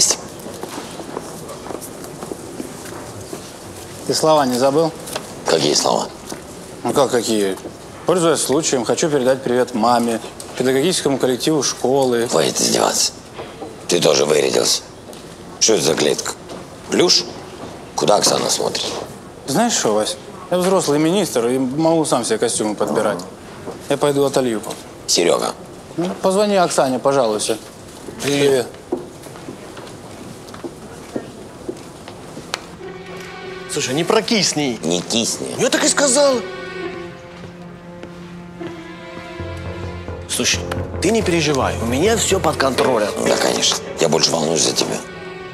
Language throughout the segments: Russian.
Есть. Ты слова не забыл? Какие слова? Ну как какие? Пользуясь случаем, хочу передать привет маме, педагогическому коллективу школы. Хватит издеваться. Ты тоже вырядился. Что это за клетка? Плюш? Куда Оксана смотрит? Знаешь что, Вась? Я взрослый министр и могу сам себе костюмы подбирать. Я пойду отолью. Серега. Ну, позвони Оксане, пожалуйста. Привет. Слушай, не прокисни. Не кисни. Я так и сказал. Слушай, ты не переживай, у меня все под контролем. Да, конечно. Я больше волнуюсь за тебя.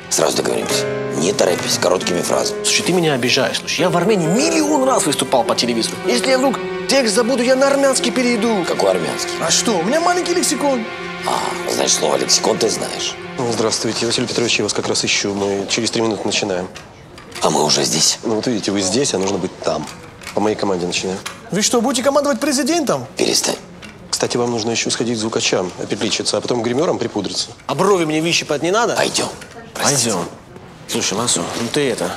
Сразу договоримся. Не торопись, короткими фразами. Слушай, ты меня обижаешь. Слушай, я в Армении миллион раз выступал по телевизору. Если я вдруг текст забуду, я на армянский перейду. Какой армянский? А что, у меня маленький лексикон. А, значит, слово лексикон ты знаешь. Здравствуйте, Василий Петрович, я вас как раз ищу. Мы через 3 минуты начинаем. А мы уже здесь. Ну вот видите, вы здесь, а нужно быть там. По моей команде начинаю. Вы что, будете командовать президентом? Перестань. Кстати, вам нужно еще сходить к звукачам, опетличиться, а потом гримером припудриться. А брови мне вищипать не надо? Пойдем. Простите. Пойдем. Слушай, Ласо, ну ты это,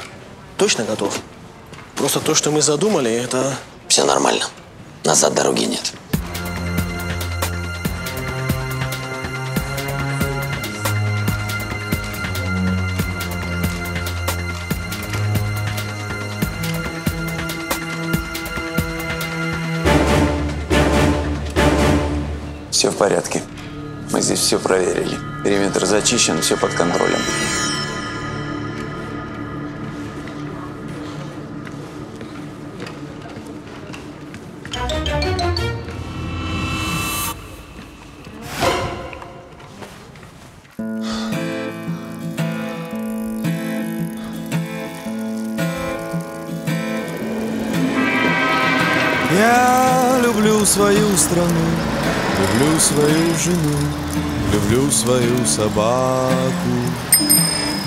точно готов? Просто то, что мы задумали, это… Все нормально. Назад дороги нет. Все в порядке. Мы здесь все проверили. Периметр зачищен, все под контролем. Я люблю свою страну, люблю свою жену, люблю свою собаку.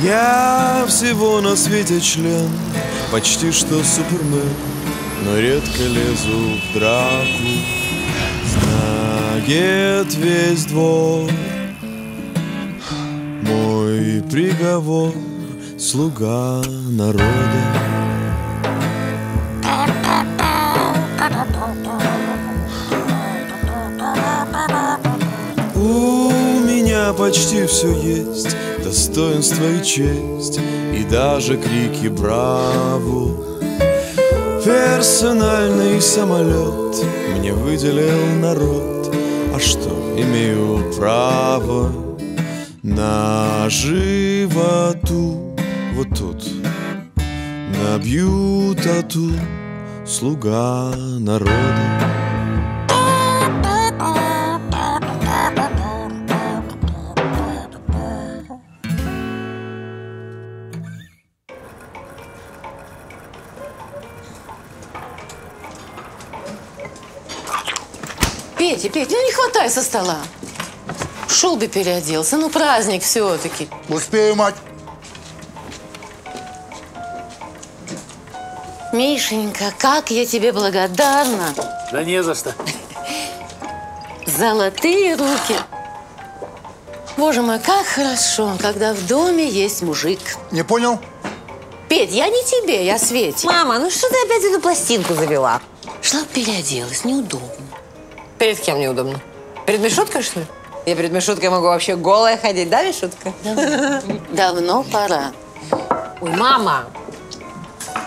Я всего на свете член, почти что супермен, но редко лезу в драку. Знает весь двор мой приговор, слуга народа. Почти все есть, достоинство и честь, и даже крики браво. Персональный самолет мне выделил народ, а что, имею право на животу? Вот тут набью тату, слуга народа. Петя, ну не хватай со стола. Шел бы переоделся, ну праздник все-таки. Успею, мать. Мишенька, как я тебе благодарна. Да не за что. Золотые руки. Боже мой, как хорошо, когда в доме есть мужик. Не понял? Петь, я не тебе, я Свете. Мама, ну что ты опять эту пластинку завела? Шла переоделась, неудобно. Перед кем неудобно? Перед Мишуткой, что ли? Я перед Мишуткой могу вообще голая ходить, да, Мишутка? Давно пора. Ой, мама!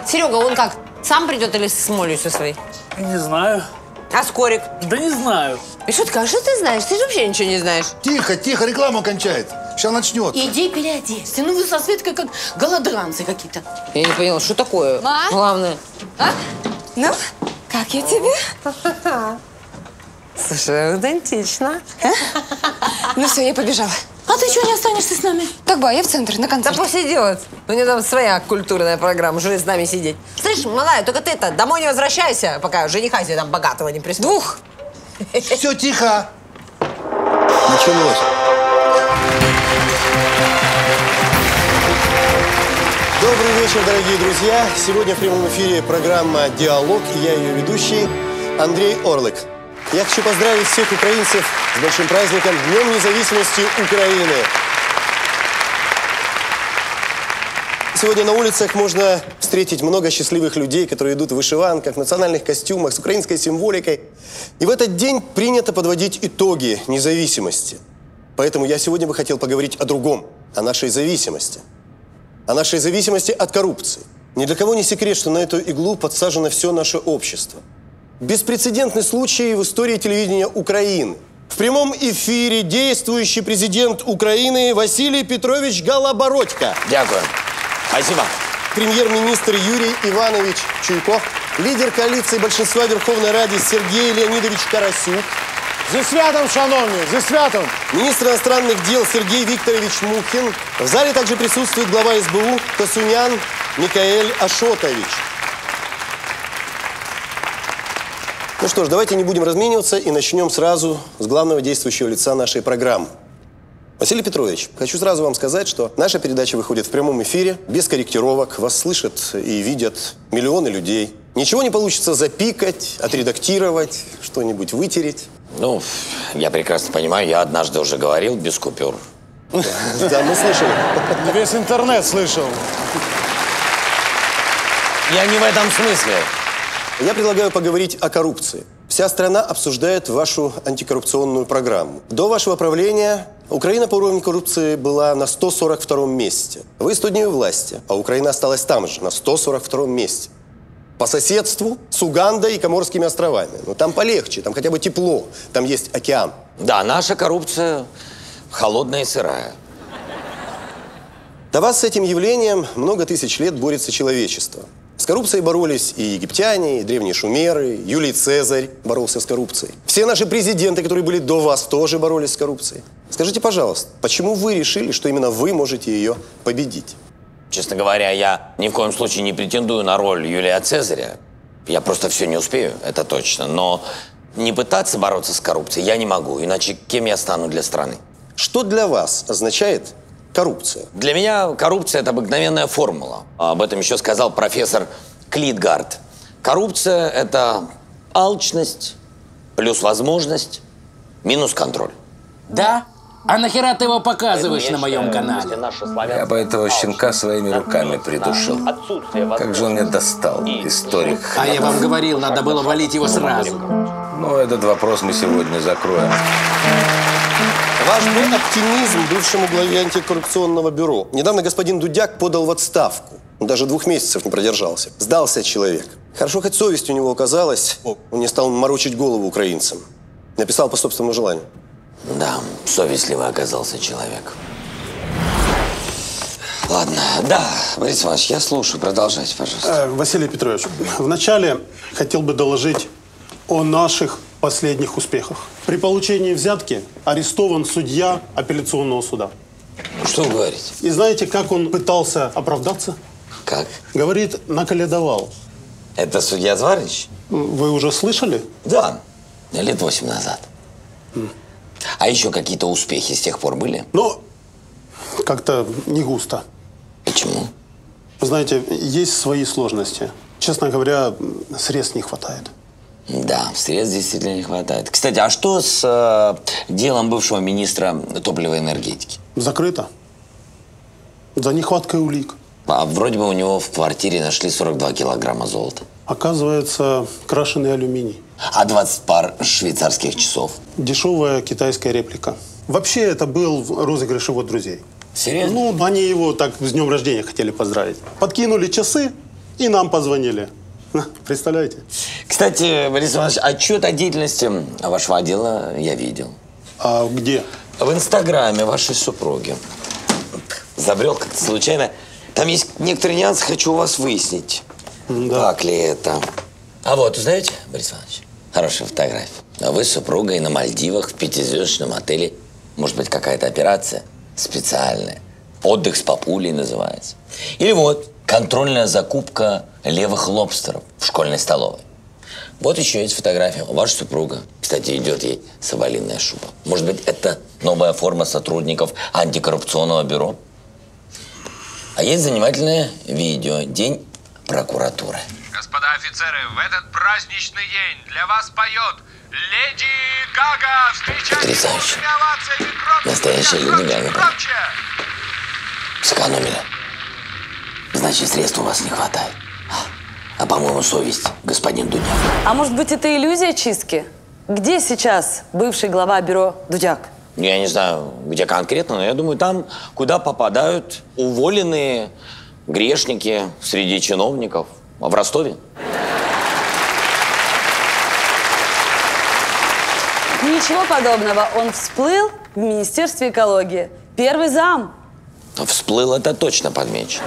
Серега, он как, сам придет или с молью со своей? Не знаю. А Скорик? Да не знаю. Мишутка, а что ты знаешь? Ты же вообще ничего не знаешь. Тихо, тихо, реклама кончается. Сейчас начнет. Иди переоденься. Ну вы со Светкой как голодранцы какие-то. Я не поняла, что такое? Ма? Главное. А? Ну, как я тебе? Слушай, идентично. А? Ну все, я побежала. А ты чего не останешься с нами? Так, ба, я в центр, на концерт. Да пусть идет. У нее там своя культурная программа, уже с нами сидеть. Слышь, малая, только ты-то домой не возвращайся, пока жениха себе там богатого не присмотрит. Двух! Все, тихо! Началось. Добрый вечер, дорогие друзья. Сегодня в прямом эфире программа «Диалог», и я ее ведущий Андрей Орлык. Я хочу поздравить всех украинцев с большим праздником Днем независимости Украины. Сегодня на улицах можно встретить много счастливых людей, которые идут в вышиванках, в национальных костюмах, с украинской символикой. И в этот день принято подводить итоги независимости. Поэтому я сегодня бы хотел поговорить о другом, о нашей зависимости. О нашей зависимости от коррупции. Ни для кого не секрет, что на эту иглу подсажено все наше общество. Беспрецедентный случай в истории телевидения Украины. В прямом эфире действующий президент Украины Василий Петрович Голобородько. Дякую. Спасибо. Премьер-министр Юрий Иванович Чуйков. Лидер коалиции большинства Верховной Ради Сергей Леонидович Карасюк. Зі святом, шановні, зі святом! Министр иностранных дел Сергей Викторович Мухин. В зале также присутствует глава СБУ Касунян Михаил Ашотович. Ну что ж, давайте не будем размениваться и начнем сразу с главного действующего лица нашей программы. Василий Петрович, хочу сразу вам сказать, что наша передача выходит в прямом эфире, без корректировок, вас слышат и видят миллионы людей. Ничего не получится запикать, отредактировать, что-нибудь вытереть. Ну, я прекрасно понимаю, я однажды уже говорил без купюр. Да, мы слышали. Весь интернет слышал. Я не в этом смысле. Я предлагаю поговорить о коррупции. Вся страна обсуждает вашу антикоррупционную программу. До вашего правления Украина по уровню коррупции была на 142-м месте. Вы 100 дней у власти, а Украина осталась там же, на 142-м месте. По соседству с Угандой и Коморскими островами. Но там полегче, там хотя бы тепло, там есть океан. Да, наша коррупция холодная и сырая. До вас с этим явлением много тысяч лет борется человечество. С коррупцией боролись и египтяне, и древние шумеры, Юлий Цезарь боролся с коррупцией. Все наши президенты, которые были до вас, тоже боролись с коррупцией. Скажите, пожалуйста, почему вы решили, что именно вы можете ее победить? Честно говоря, я ни в коем случае не претендую на роль Юлия Цезаря. Я просто все не успею, это точно. Но не пытаться бороться с коррупцией я не могу, иначе кем я стану для страны? Что для вас означает коррупция? Для меня коррупция – это обыкновенная формула. Об этом еще сказал профессор Клитгард. Коррупция – это алчность плюс возможность минус контроль. Да? А нахера ты его показываешь на моем канале? Я бы этого щенка своими руками придушил. Как же он мне достал, историк. А я вам говорил, надо было валить его сразу. Ну, этот вопрос мы сегодня закроем. Ваш оптимизм бывшему главе антикоррупционного бюро. Недавно господин Дудяк подал в отставку. Он даже 2 месяцев не продержался. Сдался человек. Хорошо, хоть совесть у него оказалась. Он не стал морочить голову украинцам. Написал по собственному желанию. Да, совестливый оказался человек. Ладно, да, Борис Иванович, я слушаю, продолжайте, пожалуйста. Василий Петрович, вначале хотел бы доложить о наших последних успехах. При получении взятки арестован судья апелляционного суда. Что вы говорите? И знаете, как он пытался оправдаться? Как? Говорит, наколедовал. Это судья Зварович? Вы уже слышали? Да, лет 8 назад. А еще какие-то успехи с тех пор были? Ну, как-то не густо. Почему? Знаете, есть свои сложности. Честно говоря, средств не хватает. Да, средств действительно не хватает. Кстати, а что с делом бывшего министра топлива и энергетики? Закрыто. За нехваткой улик. А вроде бы у него в квартире нашли 42 килограмма золота. Оказывается, крашеный алюминий. А 20 пар швейцарских часов? Дешевая китайская реплика. Вообще, это был розыгрыш его друзей. Серьезно? Ну, они его так с днем рождения хотели поздравить. Подкинули часы и нам позвонили. Представляете? Кстати, Борис Иванович, отчет о деятельности вашего отдела я видел. А где? В инстаграме вашей супруги. Забрел как-то случайно. Там есть некоторые нюансы, хочу у вас выяснить. Да. Так ли это? А вот, узнаете, Борис Иванович? Хорошая фотография. А вы с супругой на Мальдивах в 5-звездочном отеле. Может быть, какая-то операция специальная. Отдых с папулей называется. Или вот, контрольная закупка левых лобстеров в школьной столовой. Вот еще есть фотография. Ваша супруга. Кстати, идет ей соболиная шуба. Может быть, это новая форма сотрудников антикоррупционного бюро? А есть занимательное видео. День прокуратуры. Господа офицеры, в этот праздничный день для вас поет Леди Гага. Встречайте овациями, громче, настоящая Леди Гага. Сэкономили. значит, средств у вас не хватает. А по-моему, совесть, господин Дудяк. А может быть, это иллюзия чистки? Где сейчас бывший глава бюро Дудяк? Я не знаю, где конкретно, но я думаю, там, куда попадают уволенные грешники среди чиновников. А в Ростове? Ничего подобного. Он всплыл в Министерстве экологии. Первый зам. Всплыл, это точно подмечено.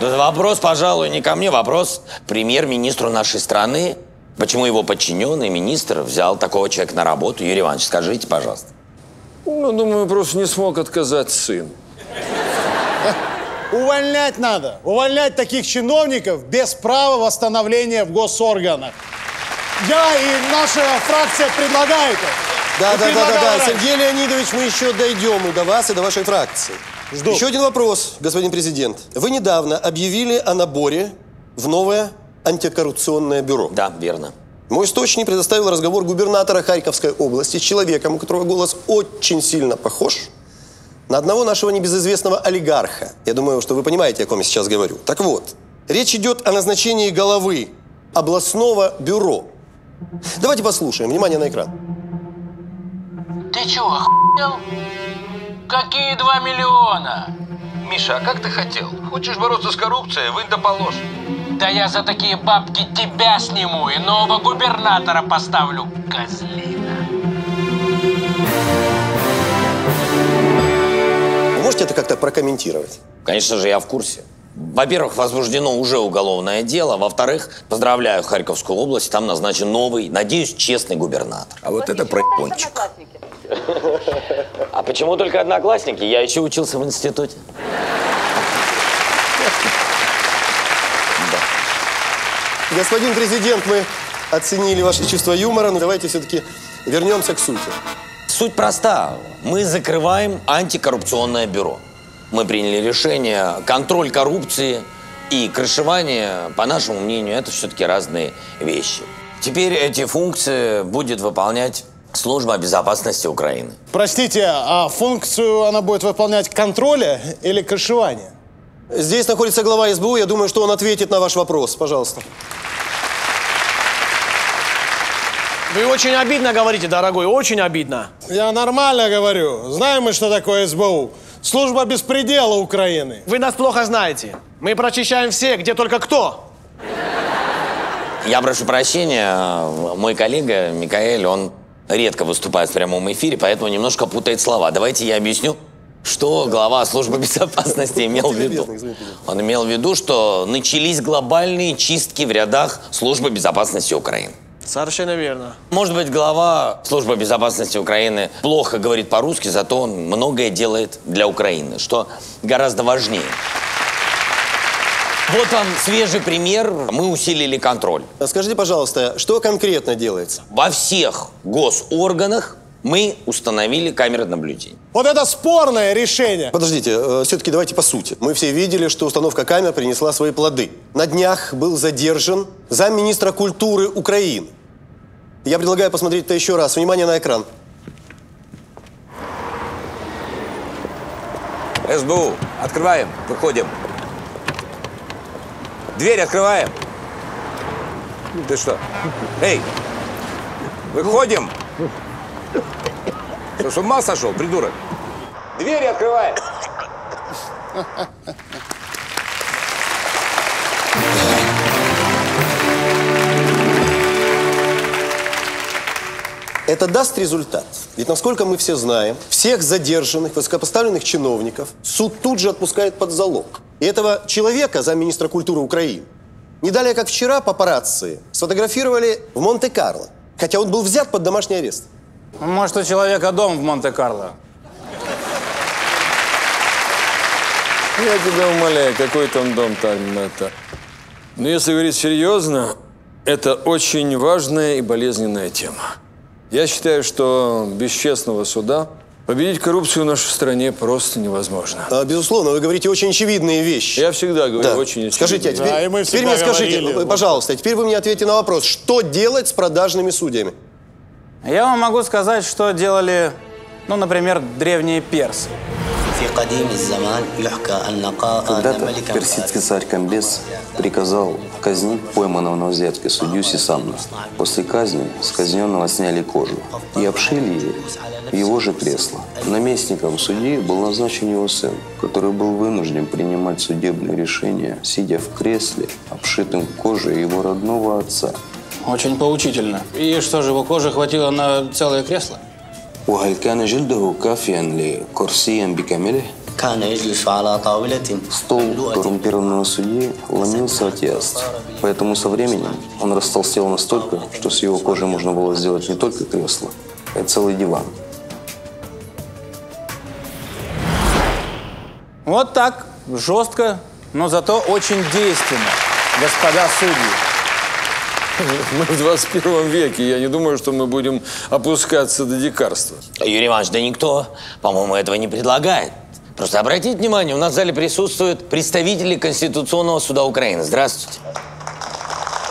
Вопрос, пожалуй, не ко мне. Вопрос премьер-министру нашей страны. Почему его подчиненный министр взял такого человека на работу? Юрий Иванович, скажите, пожалуйста. Ну, думаю, просто не смог отказать сын. Увольнять надо. Увольнять таких чиновников без права восстановления в госорганах. Я и наша фракция предлагает. Да. Сергей Леонидович, мы еще дойдем до вас и до вашей фракции. Жду. Еще один вопрос, господин президент. Вы недавно объявили о наборе в новое антикоррупционное бюро. Да, верно. Мой источник предоставил разговор губернатора Харьковской области с человеком, у которого голос очень сильно похож на одного нашего небезызвестного олигарха. Я думаю, что вы понимаете, о ком я сейчас говорю. Так вот, речь идет о назначении главы областного бюро. Давайте послушаем. Внимание на экран. Ты чё, охуел? Какие 2 миллиона? Миша, а как ты хотел? Хочешь бороться с коррупцией? Вынь да положь. Да я за такие бабки тебя сниму и нового губернатора поставлю, козлина. Вы можете это как-то прокомментировать? Конечно же, я в курсе. Во-первых, возбуждено уже уголовное дело. Во-вторых, поздравляю Харьковскую область. Там назначен новый, надеюсь, честный губернатор. А вот это проебончик. А почему только одноклассники? Я еще учился в институте. Господин президент, мы оценили ваше чувство юмора, но давайте все-таки вернемся к сути. Суть проста. Мы закрываем антикоррупционное бюро. Мы приняли решение, контроль коррупции и крышевание, по нашему мнению, это все-таки разные вещи. Теперь эти функции будет выполнять Служба безопасности Украины. Простите, а функцию она будет выполнять контроля или крышевания? Здесь находится глава СБУ. Я думаю, что он ответит на ваш вопрос. Пожалуйста. Вы очень обидно говорите, дорогой, очень обидно. Я нормально говорю. Знаем мы, что такое СБУ. Служба беспредела Украины. Вы нас плохо знаете. Мы прочищаем все, где только кто. Я прошу прощения. Мой коллега Михаил, он редко выступает в прямом эфире, поэтому немножко путает слова. Давайте я объясню. Что глава службы безопасности имел в виду? Он имел в виду, что начались глобальные чистки в рядах службы безопасности Украины. Совершенно верно. Может быть, глава службы безопасности Украины плохо говорит по-русски, зато он многое делает для Украины, что гораздо важнее. Вот вам свежий пример. Мы усилили контроль. Скажите, пожалуйста, что конкретно делается? Во всех госорганах мы установили камеры наблюдения. Вот это спорное решение! Подождите, все-таки давайте по сути. Мы все видели, что установка камер принесла свои плоды. На днях был задержан замминистра культуры Украины. Я предлагаю посмотреть это еще раз. Внимание на экран. СБУ, открываем, выходим. Дверь открываем. Ты что? Эй, выходим. Что, с ума сошел, придурок? Двери открываем. Это даст результат. Ведь, насколько мы все знаем, всех задержанных, высокопоставленных чиновников суд тут же отпускает под залог. И этого человека, замминистра культуры Украины, не далее как вчера папарацци сфотографировали в Монте-Карло, хотя он был взят под домашний арест. Может, у человека дом в Монте-Карло. Я тебя умоляю, какой там дом там это. Но если говорить серьезно, это очень важная и болезненная тема. Я считаю, что без честного суда победить коррупцию в нашей стране просто невозможно. А, безусловно, вы говорите очень очевидные вещи. Я всегда говорю да. Очень очевидные. Скажите, а теперь, да, и мы всегда теперь мне скажите, говорили. Пожалуйста, теперь вы мне ответите на вопрос, что делать с продажными судьями? Я вам могу сказать, что делали, ну, например, древние персы. Когда-то персидский царь Камбес приказал казнить пойманного на взятке судью Сисамна. После казни с казненного сняли кожу и обшили ее в его же кресло. Наместником судьи был назначен его сын, который был вынужден принимать судебные решения, сидя в кресле, обшитым кожей его родного отца. Очень поучительно. И что же, его кожи хватило на целое кресло? Стол коррумпированного судьи ломился от яств, поэтому со временем он растолстел настолько, что с его кожи можно было сделать не только кресло, а целый диван. Вот так, жестко, но зато очень действенно, господа судьи. Мы в 21 веке. Я не думаю, что мы будем опускаться до дикарства. Юрий Иванович, да никто, по-моему, этого не предлагает. Просто обратите внимание, у нас в зале присутствуют представители Конституционного суда Украины. Здравствуйте.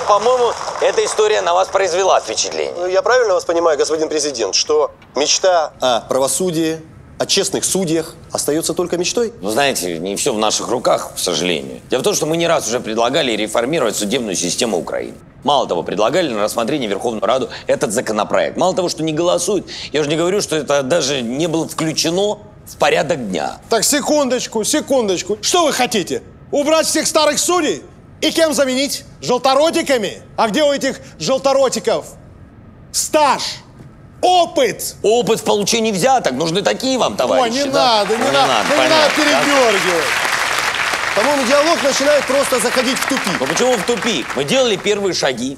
По-моему, эта история на вас произвела впечатление. Я правильно вас понимаю, господин президент, что мечта о правосудии, о честных судьях остается только мечтой? Ну, знаете, не все в наших руках, к сожалению. Дело в том, что мы не раз уже предлагали реформировать судебную систему Украины. Мало того, предлагали на рассмотрение Верховную Раду этот законопроект. Мало того, что не голосуют, я уже не говорю, что это даже не было включено в порядок дня. Так, секундочку, секундочку. Что вы хотите? Убрать всех старых судей? И кем заменить? Желторотиками? А где у этих желторотиков? Стаж! Опыт! Опыт в получении взяток. Нужны такие вам, товарищи. О, не да? Надо, не надо. Не надо передергивать. По-моему, диалог начинает просто заходить в тупик. Но почему в тупик? Мы делали первые шаги,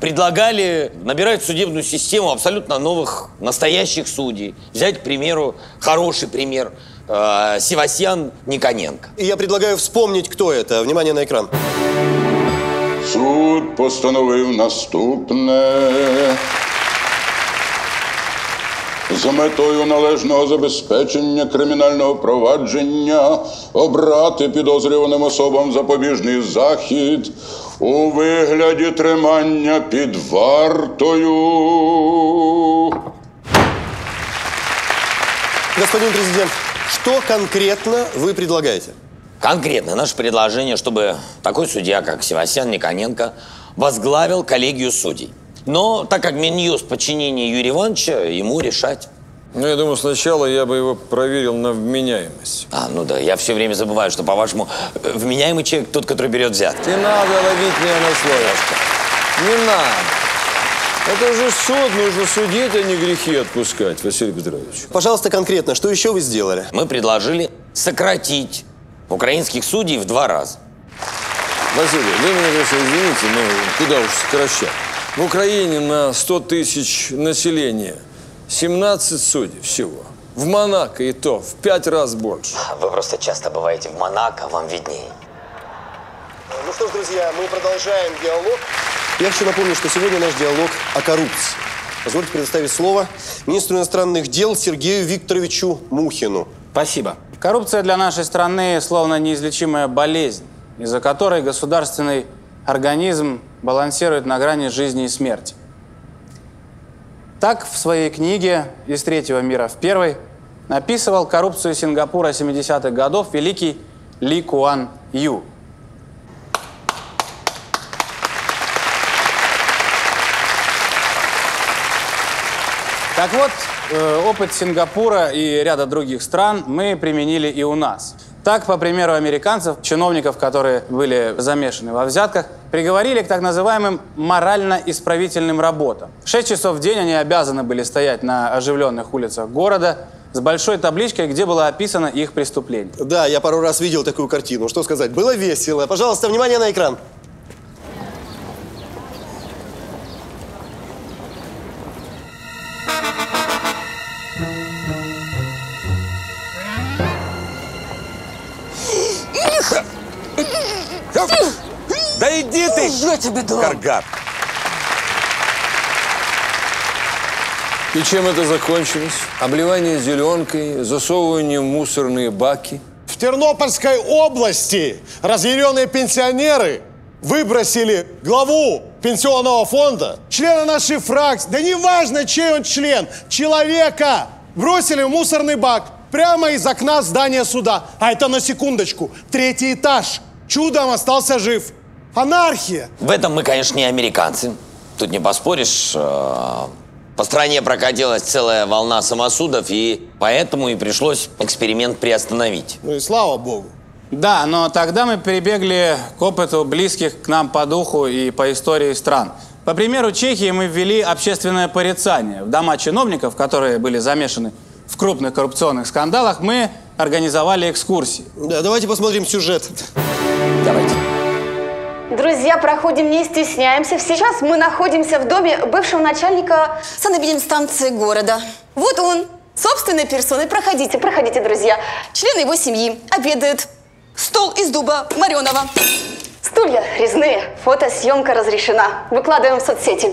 предлагали набирать в судебную систему абсолютно новых, настоящих судей. Взять, к примеру, хороший пример, Севастьян Никоненко. И я предлагаю вспомнить, кто это. Внимание на экран. Суд постановил наступное. За метою належного забезпечення кримінального провадження обрати підозрюваним особам запобіжний захід у вигляді тримання під вартою. Господин президент, что конкретно вы предлагаете? Конкретно наше предложение, чтобы такой судья, как Севастьян Никоненко, возглавил коллегию судей. Но так как Минюст в подчинении Юрия Ивановича, ему решать. Ну, я думаю, сначала я бы его проверил на вменяемость. А, ну да, я все время забываю, что, по-вашему, вменяемый человек тот, который берет взятки. Не надо ловить меня на слове. Не надо. Это же суд, нужно судить, а не грехи отпускать, Василий Петрович. Пожалуйста, конкретно, что еще вы сделали? Мы предложили сократить украинских судей в 2 раза. Василий, вы меня, конечно, извините, но куда уж сокращать. В Украине на 100 тысяч населения 17 судей всего. В Монако и то в 5 раз больше. Вы просто часто бываете в Монако, вам виднее. Ну что ж, друзья, мы продолжаем диалог. Я хочу напомнить, что сегодня наш диалог о коррупции. Позвольте предоставить слово министру иностранных дел Сергею Викторовичу Мухину. Спасибо. Коррупция для нашей страны словно неизлечимая болезнь, из-за которой государственный организм балансирует на грани жизни и смерти. Так в своей книге «Из третьего мира в первый» описывал коррупцию Сингапура 70-х годов великий Ли Куан Ю. Так вот, опыт Сингапура и ряда других стран мы применили и у нас. Так, по примеру американцев, чиновников, которые были замешаны во взятках, приговорили к так называемым морально-исправительным работам. 6 часов в день они обязаны были стоять на оживленных улицах города с большой табличкой, где было описано их преступление. Да, я пару раз видел такую картину. Что сказать, было весело. Пожалуйста, внимание на экран. Да иди ты, я тебе дам. Каргат. И чем это закончилось? Обливание зеленкой, засовывание в мусорные баки. В Тернопольской области разъяренные пенсионеры выбросили главу пенсионного фонда, члена нашей фракции, да неважно, чей он член, человека, бросили в мусорный бак. Прямо из окна здания суда. А это на секундочку. Третий этаж. Чудом остался жив. Анархия. В этом мы, конечно, не американцы. Тут не поспоришь. По стране прокатилась целая волна самосудов, и поэтому и пришлось эксперимент приостановить. Ну и слава богу. Да, но тогда мы перебегли к опыту близких к нам по духу и по истории стран. По примеру Чехии мы ввели общественное порицание. В дома чиновников, которые были замешаны в крупных коррупционных скандалах, мы организовали экскурсии. Да, давайте посмотрим сюжет. Давайте. Друзья, проходим, не стесняемся. Сейчас мы находимся в доме бывшего начальника санэпидемстанции города. Вот он, собственной персоной. Проходите, проходите, друзья. Члены его семьи обедают. Стол из дуба мореного. Стулья резные. Фотосъемка разрешена. Выкладываем в соцсети.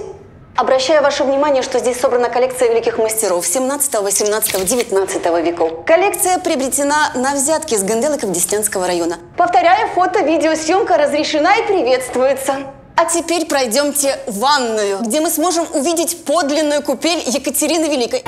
Обращаю ваше внимание, что здесь собрана коллекция великих мастеров 17, 18, 19 веков. Коллекция приобретена на взятки с ганделоков Десятинского района. Повторяю, фото-видеосъемка разрешена и приветствуется. А теперь пройдемте в ванную, где мы сможем увидеть подлинную купель Екатерины Великой.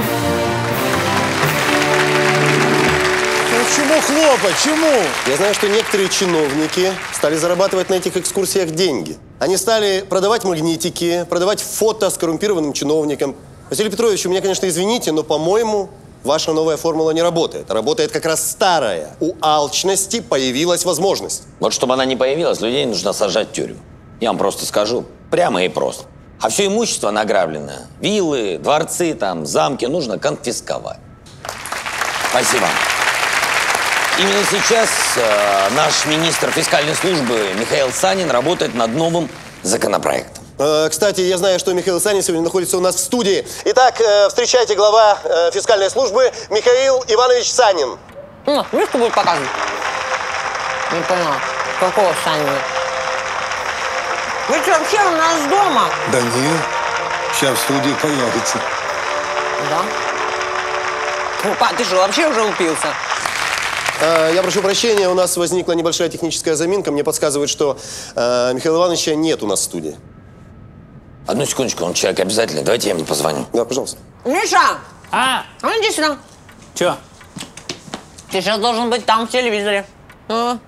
Почему хлопать? Чему? Я знаю, что некоторые чиновники стали зарабатывать на этих экскурсиях деньги. Они стали продавать магнитики, продавать фото с коррумпированным чиновником. Василий Петрович, у меня, конечно, извините, но, по-моему, ваша новая формула не работает. Работает как раз старая. У алчности появилась возможность. Вот чтобы она не появилась, людей нужно сажать в тюрьму. Я вам просто скажу. Прямо и просто. А все имущество награбленное, виллы, дворцы, там, замки, нужно конфисковать. Спасибо. Именно сейчас наш министр фискальной службы Михаил Санин работает над новым законопроектом. Кстати, я знаю, что Михаил Санин сегодня находится у нас в студии. Итак, встречайте, глава фискальной службы Михаил Иванович Санин. Видишь, что будет показано? Не понял. Какого Санина? Вы что, вообще у нас дома? Да нет. Сейчас в студии появится. Да? Опа, ты что, вообще уже упился? Я прошу прощения, у нас возникла небольшая техническая заминка. Мне подсказывают, что Михаила Ивановича нет у нас в студии. Одну секундочку, он человек обязательный. Давайте я ему позвоню. Да, пожалуйста. Миша! А ну иди сюда. Чё? Ты сейчас должен быть там, в телевизоре. Ну.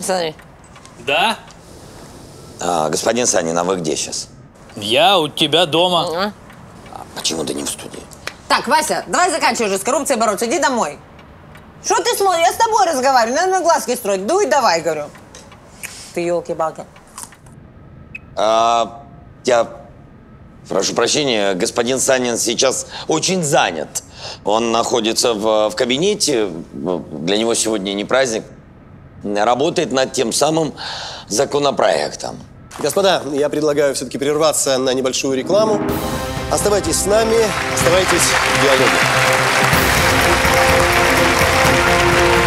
Смотри. Да? Господин Санин, а вы где сейчас? Я у тебя дома. Почему ты не в студии? Так, Вася, давай заканчивай уже с коррупцией бороться, иди домой. Что ты смотришь? Я с тобой разговариваю, надо на глазки строить. Дуй давай, говорю. Ты елки-балки. Я прошу прощения, господин Санин сейчас очень занят. Он находится в кабинете, для него сегодня не праздник. Работает над тем самым законопроектом. Господа, я предлагаю все-таки прерваться на небольшую рекламу. Оставайтесь с нами, оставайтесь в диалоге.